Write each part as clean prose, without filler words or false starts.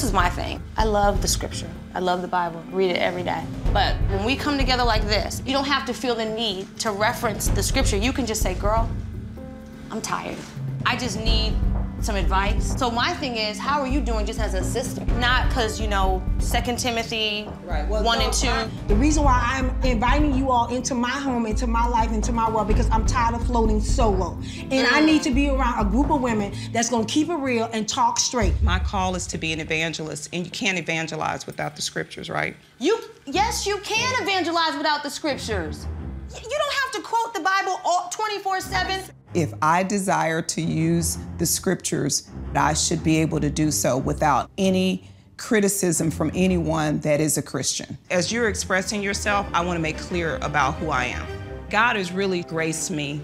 this is my thing. I love the scripture. I love the Bible. Read it every day. But when we come together like this, you don't have to feel the need to reference the scripture. You can just say, girl, I'm tired. I just need some advice. So my thing is, how are you doing just as a sister? Not because, you know, 2 Timothy right. Well, 1 and 2. The reason why I'm inviting you all into my home, into my life, into my world, because I'm tired of floating solo. And I need to be around a group of women that's going to keep it real and talk straight. My call is to be an evangelist, and you can't evangelize without the scriptures, right? Yes, you can evangelize without the scriptures. You don't have to quote the Bible 24/7. If I desire to use the scriptures, I should be able to do so without any criticism from anyone that is a Christian. As you're expressing yourself, I want to make clear about who I am. God has really graced me,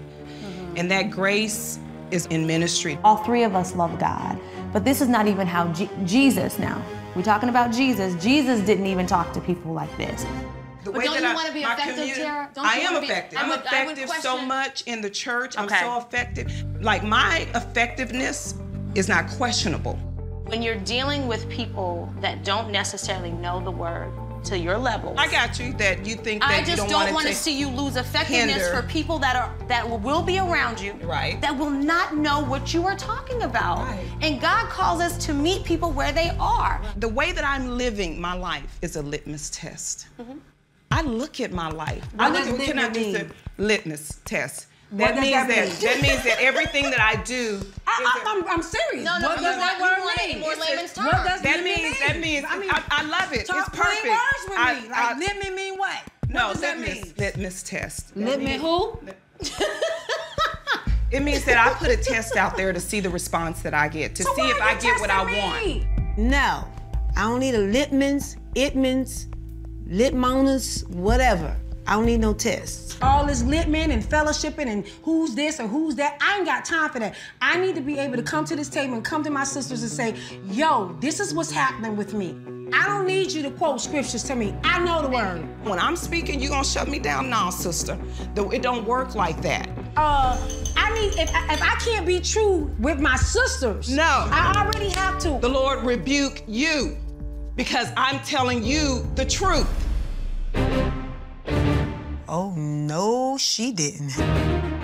and that grace is in ministry. All three of us love God, but this is not even how Jesus now. We're talking about Jesus. Jesus didn't even talk to people like this. But don't you want to be effective, Tara? I am effective. I'm effective so much in the church. I'm so effective. Like, my effectiveness is not questionable. When you're dealing with people that don't necessarily know the word to your level, I got you. That you think that I just don't want to see you lose effectiveness for people that will be around you, right? That will not know what you are talking about. Right. And God calls us to meet people where they are. The way that I'm living my life is a litmus test. I look at my life. What I look at, can I do the litmus test? That means that everything that I do. I'm serious. No, no, that's not what it means. More layman's terms. That means. I love it. It's perfect. Plain words with me. Like, litmus mean what? No, litmus test. Litmus who? It means that I put a test out there to see the response that I get, to see if I get what I want. No, I don't need a litmus. Litmonus, whatever. I don't need no tests. All this litman and fellowshipping and who's this or who's that, I ain't got time for that. I need to be able to come to this table and come to my sisters and say, yo, this is what's happening with me. I don't need you to quote scriptures to me. I know the word. When I'm speaking, you gonna shut me down? No, sister. It don't work like that. I mean, if I can't be true with my sisters, no, I already have to. The Lord rebuke you, because I'm telling you the truth. Oh, no, she didn't.